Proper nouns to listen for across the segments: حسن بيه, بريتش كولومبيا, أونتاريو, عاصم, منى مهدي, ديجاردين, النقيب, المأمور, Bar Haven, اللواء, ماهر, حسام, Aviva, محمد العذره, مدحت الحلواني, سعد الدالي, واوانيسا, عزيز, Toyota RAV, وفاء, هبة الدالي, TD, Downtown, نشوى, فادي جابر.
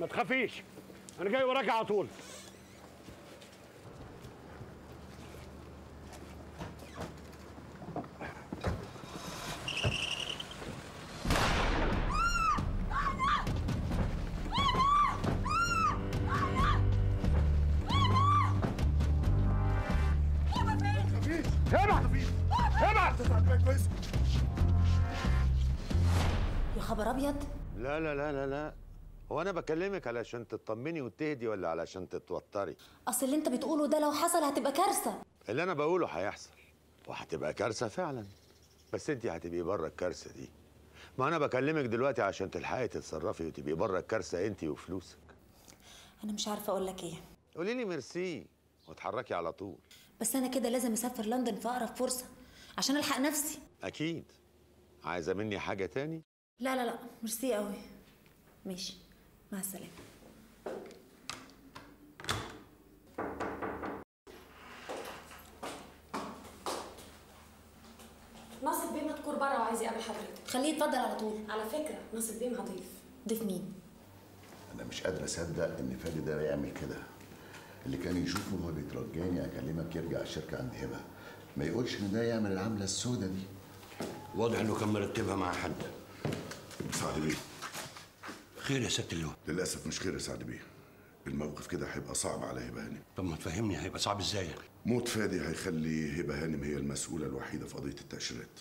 ما تخافيش، انا جاي وراك على طول. لا لا لا لا لا، هو أنا بكلمك علشان تطمني وتهدي ولا علشان تتوتري؟ أصل اللي أنت بتقوله ده لو حصل هتبقى كارثة. اللي أنا بقوله هيحصل وهتبقى كارثة فعلا، بس أنت هتبقي بره الكارثة دي. ما أنا بكلمك دلوقتي عشان تلحقي تتصرفي وتبقي بره الكارثة أنت وفلوسك. أنا مش عارفة أقول لك إيه. قولي لي ميرسي واتحركي على طول. بس أنا كده لازم أسافر لندن في أقرب فرصة عشان ألحق نفسي. أكيد. عايزة مني حاجة تاني؟ لا لا لا، ميرسي قوي. ماشي، مع السلامة. ناصر بيه مذكور بره وعايز يقابل حضرتك. خليه يتفضل على طول. على فكرة ناصر بيه هضيف. ضيف مين؟ أنا مش قادر أصدق إن فادي ده يعمل كده. اللي كان يشوفه وهو بيترجاني أكلمك يرجع الشركة عند هبة، ما يقولش إن ده يعمل العملة السودة دي. واضح إنه كان مرتبها مع حد. سعد بيه، خير يا سيادة اللواء؟ للأسف مش خير يا سعد بيه. الموقف كده هيبقى صعب على هبة هانم. طب ما تفهمني، هيبقى صعب ازاي؟ موت فادي هيخلي هبة هانم هي المسؤولة الوحيدة في قضية التأشيرات،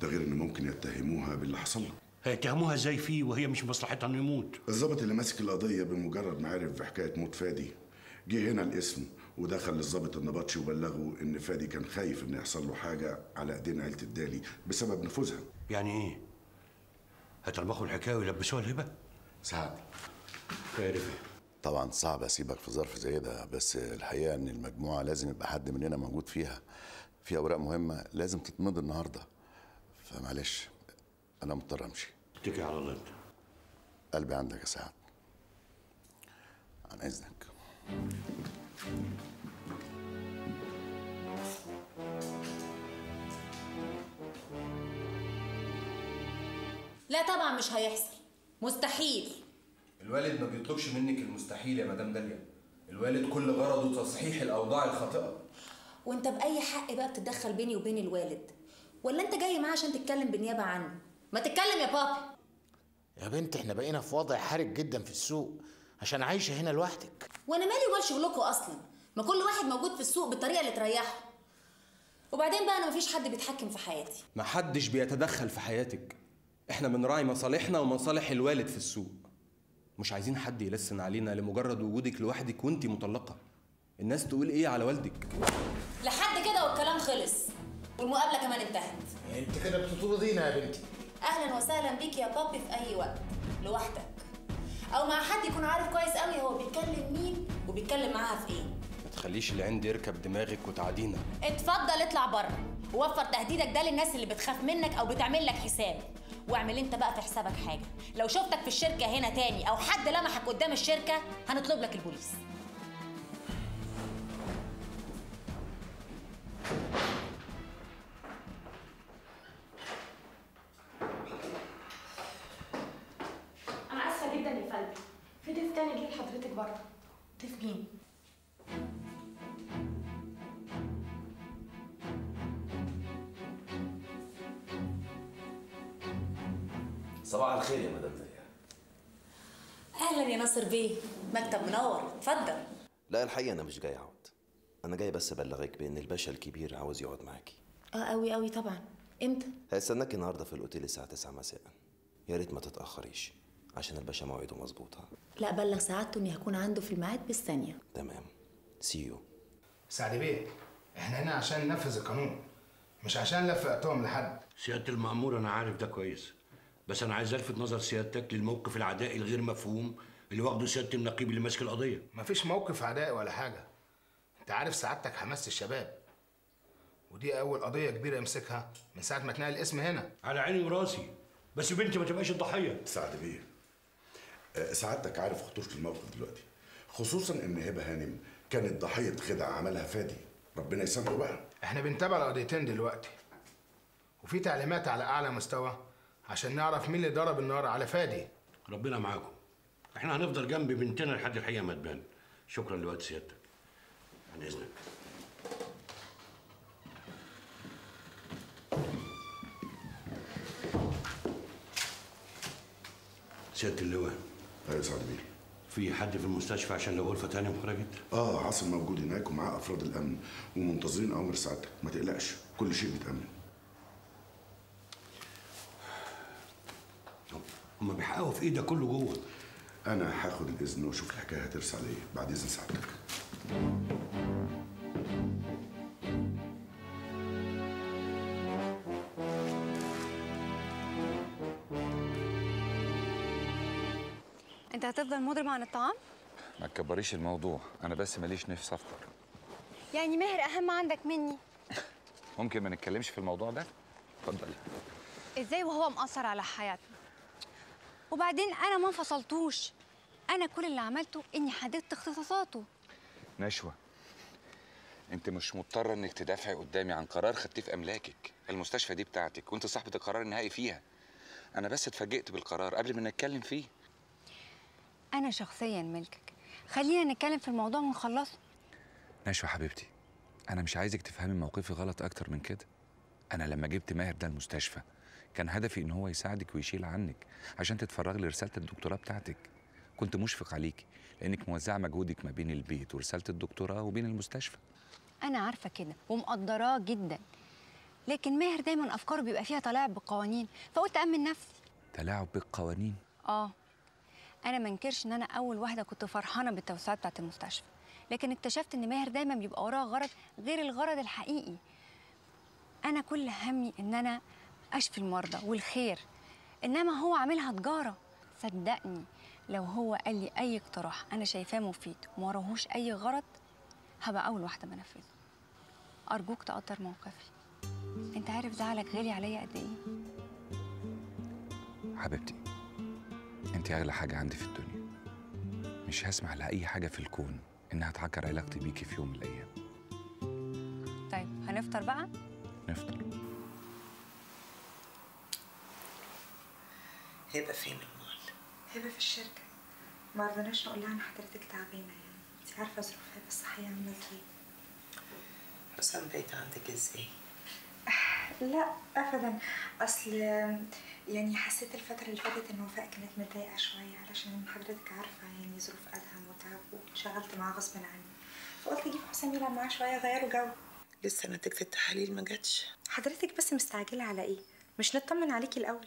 ده غير إن ممكن يتهموها باللي حصل له. هيتهموها ازاي فيه وهي مش مصلحتها إنه يموت؟ الظابط اللي ماسك القضية بمجرد ما عرف في حكاية موت فادي جه هنا الاسم ودخل للظابط النبطشي وبلغه إن فادي كان خايف إن يحصل له حاجة على إيدين عيلة الدالي بسبب نفوذها. يعني إيه؟ هتربخوا الحكايه ويلبسوها الهبه؟ سعد خير. طبعا صعب اسيبك في ظرف زي ده، بس الحقيقه ان المجموعه لازم يبقى حد مننا موجود فيها، في اوراق مهمه لازم تتمضي النهارده، فمعلش انا مضطر امشي. اتكل على الله، انت قلبي عندك يا سعد. عن اذنك. لا طبعا مش هيحصل، مستحيل. الوالد ما بيطلبش منك المستحيل يا مدام داليا، الوالد كل غرضه تصحيح الاوضاع الخاطئه. وانت باي حق بقى بتتدخل بيني وبين الوالد؟ ولا انت جاي معاه عشان تتكلم بالنيابه عنه؟ ما تتكلم يا بابا. يا بنت احنا بقينا في وضع حرج جدا في السوق عشان عايشه هنا لوحدك. وانا مالي ومال شغلكم اصلا، ما كل واحد موجود في السوق بالطريقه اللي تريحه. وبعدين بقى انا مفيش حد بيتحكم في حياتي. محدش بيتدخل في حياتك، احنا بنراعي مصالحنا ومصالح الوالد في السوق. مش عايزين حد يلسن علينا لمجرد وجودك لوحدك وانتي مطلقه. الناس تقول ايه على والدك؟ لحد كده والكلام خلص، والمقابله كمان انتهت. انت كده بتطردينا يا بنتي. اهلا وسهلا بيك يا بابي في اي وقت، لوحدك او مع حد يكون عارف كويس قوي هو بيتكلم مين وبيتكلم معاها في ايه. ما تخليش اللي عندي يركب دماغك وتعدينا. اتفضل اطلع بره، ووفر تهديدك ده للناس اللي بتخاف منك او بتعمل لك حساب. واعمل انت بقى في حسابك حاجه، لو شفتك في الشركه هنا تاني او حد لمحك قدام الشركه هنطلب لك البوليس. انا اسفه جدا يا فندم، في ضيف تاني جه لحضرتك برضه. ضيف مين؟ صباح الخير يا مدام داليا. اهلا يا ناصر بيه، مكتب منور، اتفضل. لا الحقيقه انا مش جاي اقعد، انا جاي بس ابلغك بان الباشا الكبير عاوز يقعد معاكي. قوي قوي طبعا. امتى؟ هيستناكي النهارده في الاوتيل الساعه 9 مساء، يا ريت ما تتاخريش عشان الباشا موعده مظبوطه. لا بلغ سعادته اني هكون عنده في الميعاد بالثانيه. تمام، سي يو. سعد بيه احنا هنا عشان ننفذ القانون مش عشان نلف اقطام لحد. سياده المأمور انا عارف ده كويس، بس أنا عايز ألفت نظر سيادتك للموقف العدائي الغير مفهوم اللي واخده سيادة النقيب اللي ماسك القضية. مفيش موقف عدائي ولا حاجة، أنت عارف سعادتك حماس الشباب، ودي أول قضية كبيرة أمسكها من ساعة ما اتنقل الاسم هنا. على عيني وراسي، بس بنتي ما تبقاش الضحية. سعد بيه، سعادتك عارف خطورة الموقف دلوقتي، خصوصا إن هبة هانم كانت ضحية خدعة عملها فادي، ربنا يسامحه بقى. إحنا بنتابع القضيتين دلوقتي، وفي تعليمات على أعلى مستوى عشان نعرف مين اللي ضرب النار على فادي. ربنا معاكم. احنا هنفضل جنب بنتنا لحد الحقيقه ما تبان. شكرا لوقت سيادتك. عن اذنك. سياده اللواء. ايوه يا سعد بيه. في حد في المستشفى عشان لو غرفه تانيه خرجت؟ عاصم موجود هناك ومعاه افراد الامن ومنتظرين امر سعادتك، ما تقلقش كل شيء متامن. هما بيحققوا في ايه ده كله جوه؟ انا هاخد الاذن واشوف الحكايه هترسى على ايه بعد اذن سعادتك. انت هتفضل مضرب عن الطعام؟ ما تكبريش الموضوع، انا بس ماليش نفسي افطر. يعني ماهر اهم عندك مني؟ ممكن ما نتكلمش في الموضوع ده؟ اتفضلي. ازاي وهو مأثر على حياتنا؟ وبعدين انا ما انفصلتوش، انا كل اللي عملته اني حددت اختصاصاته. نشوى، انت مش مضطره انك تدافعي قدامي عن قرار خدتيه في املاكك، المستشفى دي بتاعتك وانت صاحبه القرار النهائي فيها. انا بس اتفاجئت بالقرار قبل ما نتكلم فيه. انا شخصيا ملكك، خلينا نتكلم في الموضوع ونخلصه. نشوى حبيبتي، انا مش عايزك تفهمي موقفي غلط اكتر من كده. انا لما جبت ماهر ده المستشفى كان هدفي ان هو يساعدك ويشيل عنك عشان تتفرغي لرساله الدكتوراه بتاعتك. كنت مشفق عليكي لانك موزعه مجهودك ما بين البيت ورساله الدكتوراه وبين المستشفى. انا عارفه كده ومقدراه جدا، لكن ماهر دايما افكاره بيبقى فيها تلاعب بالقوانين، فقلت امن نفسي. تلاعب بالقوانين؟ انا ما انكرش ان انا اول واحده كنت فرحانه بالتوسعه بتاعت المستشفى، لكن اكتشفت ان ماهر دايما بيبقى وراه غرض غير الغرض الحقيقي. انا كل همي ان انا اشفي المرضى والخير، انما هو عاملها تجاره. صدقني لو هو قال لي اي اقتراح انا شايفاه مفيد وما وراهوش اي غرض هبقى اول واحده بنفذه. ارجوك تقدر موقفي، انت عارف زعلك غالي عليا قد ايه. حبيبتي انت اغلى حاجه عندي في الدنيا، مش هسمح لاي حاجه في الكون انها تعكر علاقتي بيكي في يوم من الايام. طيب هنفطر بقى؟ نفطر. هبة فين المال؟ هبة في الشركة، ما رضناش نقول لها ان حضرتك تعبانة، يعني انت عارفة ظروفها الصحية عاملة ازاي. حسام بعيد عندك ازاي؟ لا ابدا، اصل يعني حسيت الفترة اللي فاتت ان وفاء كانت متضايقة شوية، علشان حضرتك عارفة يعني ظروف أدهم وتعب وانشغلت معاه غصب عني، فقلت اجيب حسام يلعب معاه شوية يغيروا جو. لسه نتيجة التحاليل ما جاتش؟ حضرتك بس مستعجلة على ايه؟ مش نطمن عليكي الأول؟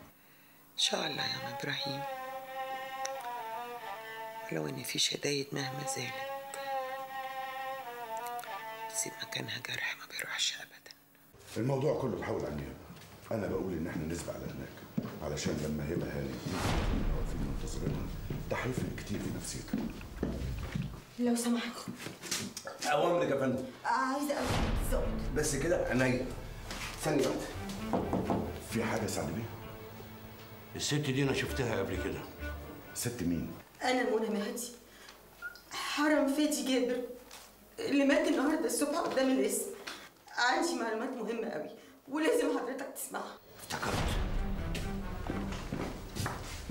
إن شاء الله يا عم إبراهيم، ولو إن في شدايد مهما زالت بتسيب مكانها جرح ما بيروحش أبدا. الموضوع كله بحاول عنيها، أنا بقول إن إحنا نسبق على هناك علشان لما هبة هانت إحنا واقفين منتظرينها تحرفنا كتير في نفسيتها. لو سمحت. أوامرك يا فندم. عايزة أوامرك بس كده. عينيا. ثانية واحدة، في حاجة سعد بيه؟ الست دي انا شفتها قبل كده. ست مين؟ انا منى مهدي، حرم فادي جابر اللي مات النهارده الصبح قدام القسم. عندي معلومات مهمه قوي ولازم حضرتك تسمعها. افتكرت.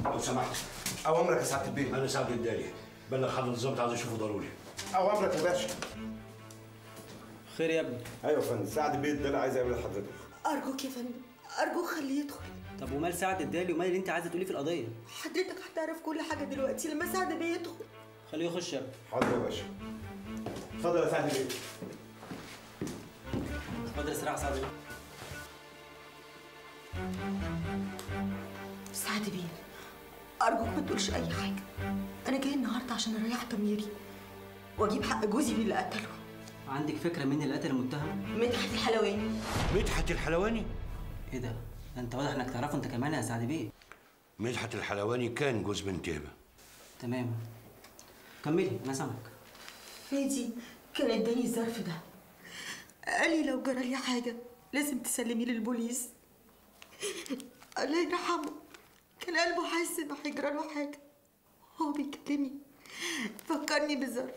لو سمحت. اوامرك يا سعد البيه. انا سعد الدالي، بلغ حضرتك الظابط، عايز اشوفه ضروري. اوامرك يا باشا. خير يا ابني؟ ايوه يا فندم، سعد البيه الدالي عايز يقابل حضرتك. ارجوك يا فندم، ارجوك خليه يدخل. طب ومال سعد الدالي ومال اللي انت عايزه تقوليه في القضيه؟ حضرتك هتعرف كل حاجه دلوقتي لما سعد بيه يدخل. خليه يخش يا ابني. حاضر يا باشا. اتفضل يا سعد بيه. اتفضل اسرع يا سعد بيه. سعد بيه ارجوك ما تقولش اي حاجه، انا جاي النهارده عشان اريح ضميري واجيب حق جوزي اللي قتله. عندك فكره مين اللي قتل المتهم؟ مدحت الحلواني. مدحت الحلواني؟ ايه ده؟ انت واضح انك تعرفه انت كمان يا سعد بيه. مدحت الحلواني كان جوز بنت هبه. تمام. كملي انا سامعك. فادي كان اداني الظرف ده. قال لي لو جرى لي حاجه لازم تسلميه للبوليس. الله يرحمه كان قلبه حاسس انه هيجرى له حاجه. هو بيكلمني فكرني بالظرف.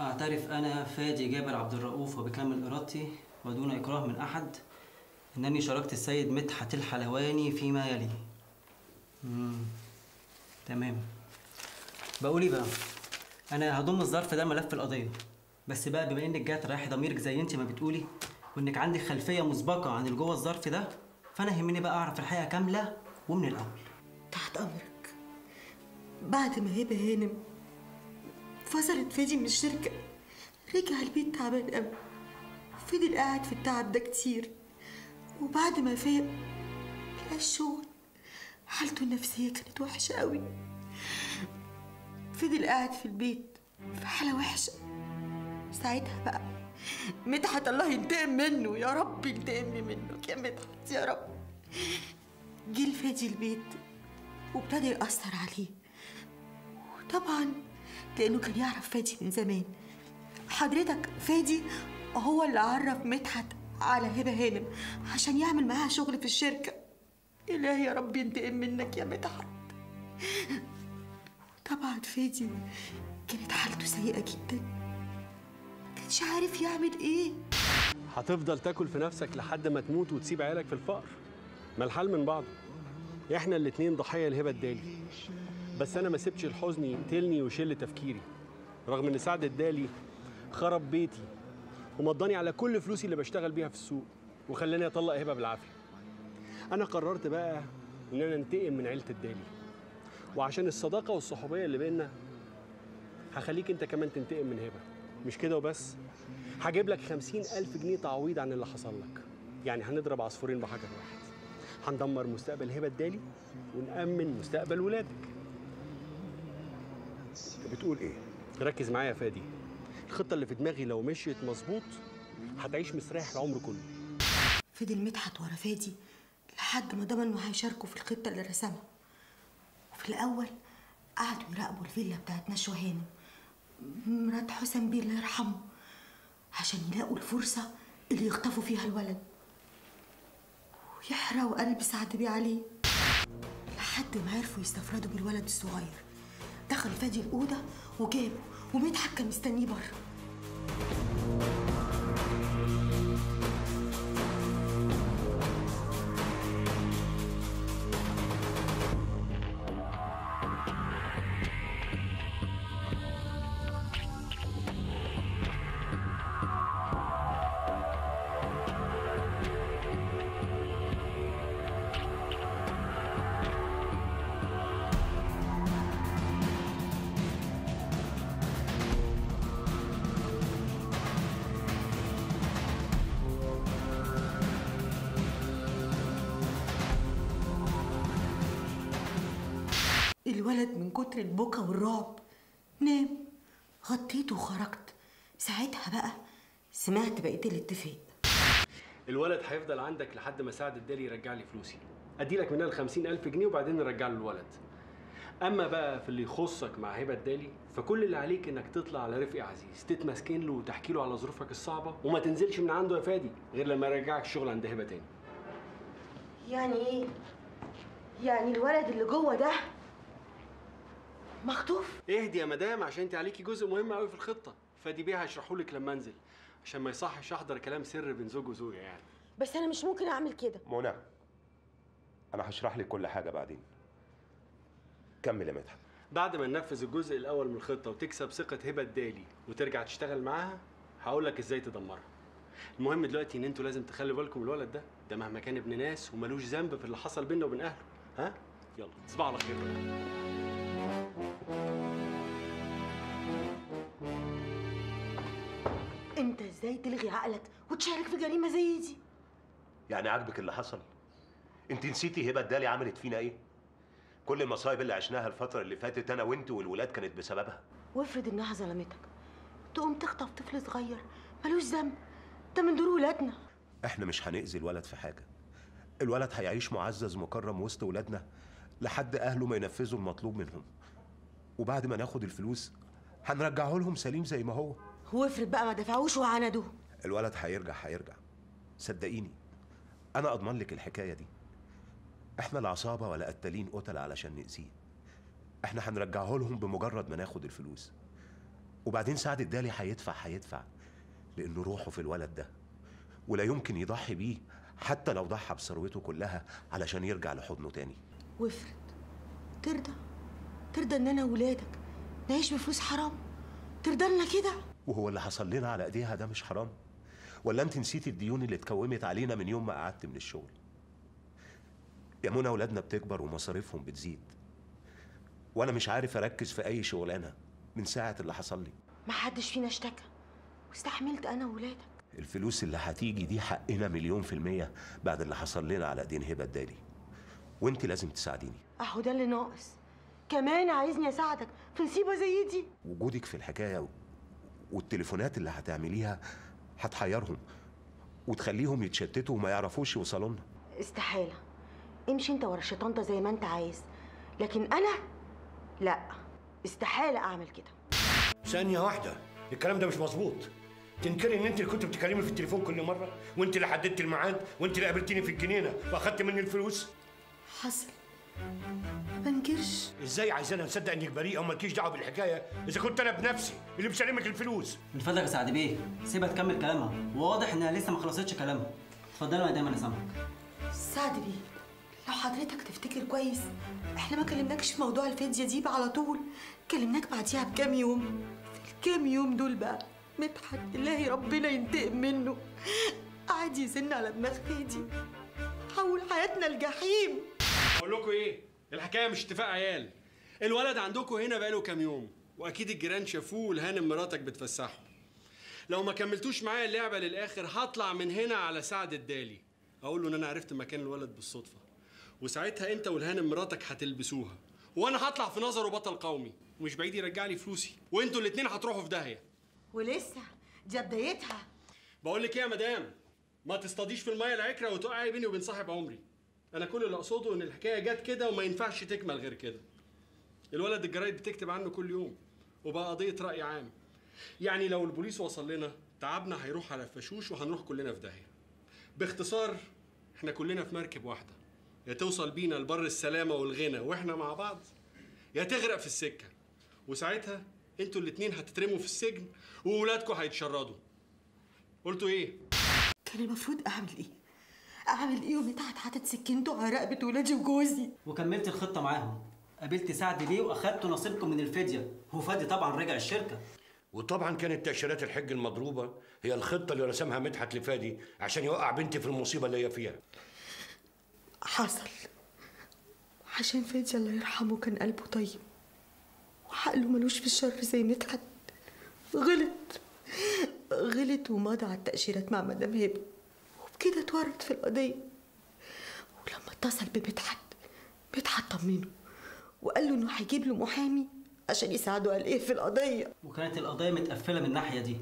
أعترف أنا فادي جابر عبد الرؤوف وبكامل إرادتي ودون إكراه من أحد أنني شاركت السيد مدحت الحلواني فيما يلي. تمام. بقول إيه بقى؟ أنا هضم الظرف ده ملف القضية، بس بقى بما إنك جات رايح ضميرك زي أنت ما بتقولي وإنك عندك خلفية مسبقة عن اللي جوه الظرف ده، فأنا يهمني بقى أعرف الحقيقة كاملة ومن الأول. تحت أمرك. بعد ما هبة هانم فصلت فادي من الشركة رجع البيت تعبان قوي، فضل قاعد في التعب ده كتير، وبعد ما فاق لقى الشغل. حالته النفسية كانت وحشة قوي، فضل قاعد في البيت في حالة وحشة. ساعتها بقى مدحت الله ينتقم منه، يا رب ينتقم منه يا مدحت يا رب. جه فادي البيت وابتدى يأثر عليه، وطبعا لأنه كان يعرف فادي من زمان. حضرتك فادي هو اللي عرف مدحت على هبة هانم عشان يعمل معاها شغل في الشركة. إلهي يا رب ينتقم منك يا مدحت. طبعا فادي كانت حالته سيئة جدا، مكانش عارف يعمل إيه. هتفضل تاكل في نفسك لحد ما تموت وتسيب عيالك في الفقر؟ ما الحل من بعضه. إحنا الاتنين ضحية لهبة الدالي، بس أنا ما سبتش الحزن يقتلني ويشل تفكيري، رغم إن سعد الدالي خرب بيتي ومضاني على كل فلوسي اللي بشتغل بيها في السوق وخلاني أطلق هبة بالعافية. أنا قررت بقى إن أنا أنتقم من عيلة الدالي، وعشان الصداقة والصحوبية اللي بينا هخليك أنت كمان تنتقم من هبة. مش كده وبس، هجيب لك 50,000 جنيه تعويض عن اللي حصل لك. يعني هنضرب عصفورين بحجر واحد، هندمر مستقبل هبة الدالي ونأمن مستقبل ولادك. بتقول ايه؟ ركز معايا يا فادي، الخطه اللي في دماغي لو مشيت مظبوط هتعيش مستريح العمر كله. فضل مدحت ورا فادي لحد ما ضمن انه هيشاركوا في الخطه اللي رسمها. وفي الاول قعدوا يراقبوا الفيلا بتاعت نشوى هانم مرات حسن بيه الله يرحمه عشان يلاقوا الفرصه اللي يخطفوا فيها الولد ويحرقوا قلب سعد بيه عليه، لحد ما عرفوا يستفردوا بالولد الصغير. دخل فادي الأوضة وجابه، ومدحت كان مستنيه بره. الولد من كتر البكا والرعب نام. غطيته وخرجت. ساعتها بقى سمعت بقية الاتفاق. الولد هيفضل عندك لحد ما سعد الدالي يرجع لي فلوسي، اديلك منها 50,000 جنيه وبعدين نرجع له الولد. اما بقى في اللي يخصك مع هبة الدالي فكل اللي عليك انك تطلع على رفقي عزيز، تتمسكين له وتحكي له على ظروفك الصعبه وما تنزلش من عنده يا فادي غير لما يرجعك الشغل عند هبة تاني. يعني ايه؟ يعني الولد اللي جوه ده مخطوف؟ اهدي يا مدام، عشان انت عليكي جزء مهم قوي في الخطه. فادي بيه هشرحهولك لما انزل عشان ما يصحش احضر كلام سر بين زوج وزوجه يعني. بس انا مش ممكن اعمل كده. منى انا هشرح لك كل حاجه بعدين، كمل يا مدحت. بعد ما ننفذ الجزء الاول من الخطه وتكسب ثقه هبه الدالي وترجع تشتغل معاها هقول لك ازاي تدمرها. المهم دلوقتي ان انتوا لازم تخلي بالكم الولد ده مهما كان ابن ناس ومالوش ذنب في اللي حصل بينا وبين اهله. ها يلا تصبح على خير. انت ازاي تلغي عقلك وتشارك في جريمه زي دي؟ يعني عاجبك اللي حصل؟ انت نسيتي هبه الدالي عملت فينا ايه؟ كل المصايب اللي عشناها الفتره اللي فاتت انا وانت والولاد كانت بسببها. وافرض انها ظلمتك، تقوم تخطف طفل صغير ملوش ذنب، ده من دور ولادنا. احنا مش هنأذي الولد في حاجه. الولد هيعيش معزز مكرم وسط ولادنا لحد اهله ما ينفذوا المطلوب منهم، وبعد ما ناخد الفلوس هنرجعه لهم سليم زي ما هو. وافرض بقى ما دفعوش وعندوه؟ الولد هيرجع صدقيني، انا اضمن لك الحكايه دي. احنا لا عصابه ولا قتالين قتل علشان نأذيه، احنا هنرجعه لهم بمجرد ما ناخد الفلوس. وبعدين سعد الدالي هيدفع لانه روحه في الولد ده، ولا يمكن يضحي بيه حتى لو ضحى بثروته كلها علشان يرجع لحضنه تاني. وافرض ترضى ان انا وولادك نعيش بفلوس حرام؟ ترضى لنا كده؟ وهو اللي حصل لنا على ايديها ده مش حرام؟ ولا انت نسيتي الديون اللي اتكومت علينا من يوم ما قعدت من الشغل؟ يا منى اولادنا بتكبر ومصاريفهم بتزيد، وانا مش عارف اركز في اي شغلانه من ساعه اللي حصل لي. ما حدش فينا اشتكى، واستحملت انا وولادك. الفلوس اللي هتيجي دي حقنا 100% بعد اللي حصل لنا على ايدين هبه الدالي، وانت لازم تساعديني. اهو ده اللي ناقص، كمان عايزني اساعدك في مصيبه زي دي. وجودك في الحكايه والتليفونات اللي هتعمليها هتحيرهم وتخليهم يتشتتوا وما يعرفوش يوصلوا لنا. استحاله، امشي انت ورا الشيطان زي ما انت عايز، لكن انا لا، استحاله اعمل كده. ثانيه واحده، الكلام ده مش مظبوط. تنكري ان انت اللي كنت بتكلمي في التليفون كل مره، وانت اللي حددتي الميعاد، وانت اللي قابلتيني في الجنينه واخدت مني الفلوس؟ حصل، ما انكرش. ازاي عايزانا نصدق انك بريئه وما لكيش دعوه بالحكايه اذا كنت انا بنفسي اللي بسلمك الفلوس؟ من فضلك يا سعد بيه سيبها تكمل كلامها، واضح انها لسه ما خلصتش كلامها. اتفضلوا يا دايما، انا سامعك. سعد بيه لو حضرتك تفتكر كويس احنا ما كلمناكش في موضوع الفديه دي على طول، كلمناك بعديها بكام يوم. في الكام يوم دول بقى مدحت الله ربنا ينتقم منه قعد يزن على دماغ فادي، حول حياتنا الجحيم. بقول لكم ايه، الحكايه مش اتفاق عيال. الولد عندكم هنا بقاله كام يوم، واكيد الجيران شافوه لهانم مراتك بتفسحه. لو ما كملتوش معايا اللعبه للاخر هطلع من هنا على سعد الدالي، اقول له ان انا عرفت مكان الولد بالصدفه، وساعتها انت والهانم مراتك هتلبسوها، وانا هطلع في نظره بطل قومي، ومش بعيد يرجع لي فلوسي، وانتوا الاثنين هتروحوا في داهيه. ولسه دي بدايتها. بقول لك ايه يا مدام، ما تصطاديش في الميه العكره وتقعي بيني وبين صاحب عمري. انا كل اللي اقصده ان الحكايه جت كده وما ينفعش تكمل غير كده. الولد الجرايد بتكتب عنه كل يوم، وبقى قضيه راي عام. يعني لو البوليس وصل لنا تعبنا هيروح على الفشوش وهنروح كلنا في داهيه. باختصار احنا كلنا في مركب واحده، يا توصل بينا لبر السلامه والغنى واحنا مع بعض، يا تغرق في السكه، وساعتها انتوا الاتنين هتترموا في السجن وولادكم هيتشردوا. قلتوا ايه؟ كان المفروض اعمل ايه؟ اعمل ايه ومدحت حاطط سكينته على رقبه ولادي وجوزي؟ وكملت الخطه معاهم، قابلت سعد بيه واخدتوا نصيبكم من الفديه، وفادي طبعا رجع الشركه. وطبعا كانت تاشيرات الحج المضروبه هي الخطه اللي رسمها مدحت لفادي عشان يوقع بنتي في المصيبه اللي هي فيها. حصل، عشان فادي الله يرحمه كان قلبه طيب وعقله ملوش في الشر زي مدحت. غلط ومضى على التأشيرات مع مدام هبه، وبكده اتورط في القضيه. ولما اتصل بمدحت، مدحت طمنه وقال له انه هيجيب له محامي عشان يساعده على ايه في القضيه. وكانت القضيه متقفله من الناحيه دي،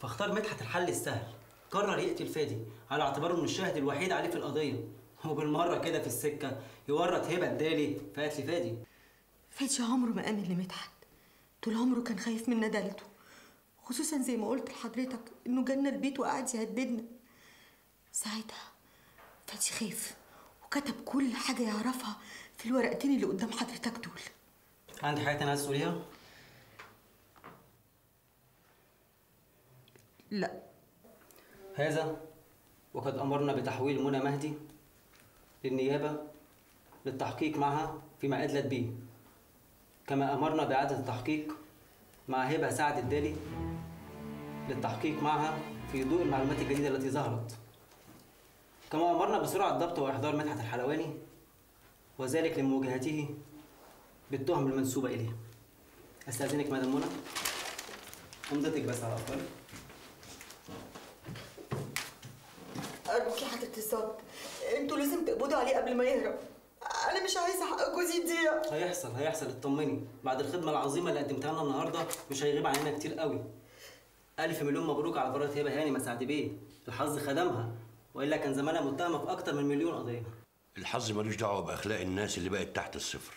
فاختار مدحت الحل السهل. قرر يقتل فادي على اعتباره انه الشاهد الوحيد عليه في القضيه، وبالمره كده في السكه يورط هبه الدالي في قتل فادي. فادي عمره ما امن لمدحت، طول عمره كان خايف من ندالته، خصوصا زي ما قلت لحضرتك انه جالنا البيت وقعد يهددنا. ساعتها فادي خاف وكتب كل حاجه يعرفها في الورقتين اللي قدام حضرتك دول. عندي حاجه تانية عايز تقوليها؟ لا. هذا وقد امرنا بتحويل منى مهدي للنيابة للتحقيق معها فيما أدلت به، كما أمرنا بإعادة التحقيق مع هبة سعد الدالي للتحقيق معها في ضوء المعلومات الجديدة التي ظهرت، كما أمرنا بسرعة ضبط وإحضار مدحت الحلواني، وذلك لمواجهته بالتهم المنسوبة إليه. أستأذنك مدام منى، أمضتك بس على أفضل. أرجوكي حضرة الضابط، انتوا لازم تقبضوا عليه قبل ما يهرب، انا مش عايزه حق جوزي يضيع. هيحصل اطمني، بعد الخدمه العظيمه اللي قدمتها لنا النهارده مش هيغيب علينا كتير قوي. الف مليون مبروك على براءه هبه، هاني ما سعد بيه الحظ خدمها والا كان زمانها متهمه في اكتر من مليون قضيه. الحظ ملوش دعوه باخلاق الناس اللي بقت تحت الصفر.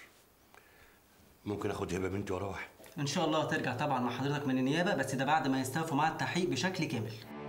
ممكن اخد هبه بنتي واروح؟ ان شاء الله ترجع طبعا مع حضرتك من النيابه، بس ده بعد ما يستوفوا معاها التحقيق بشكل كامل.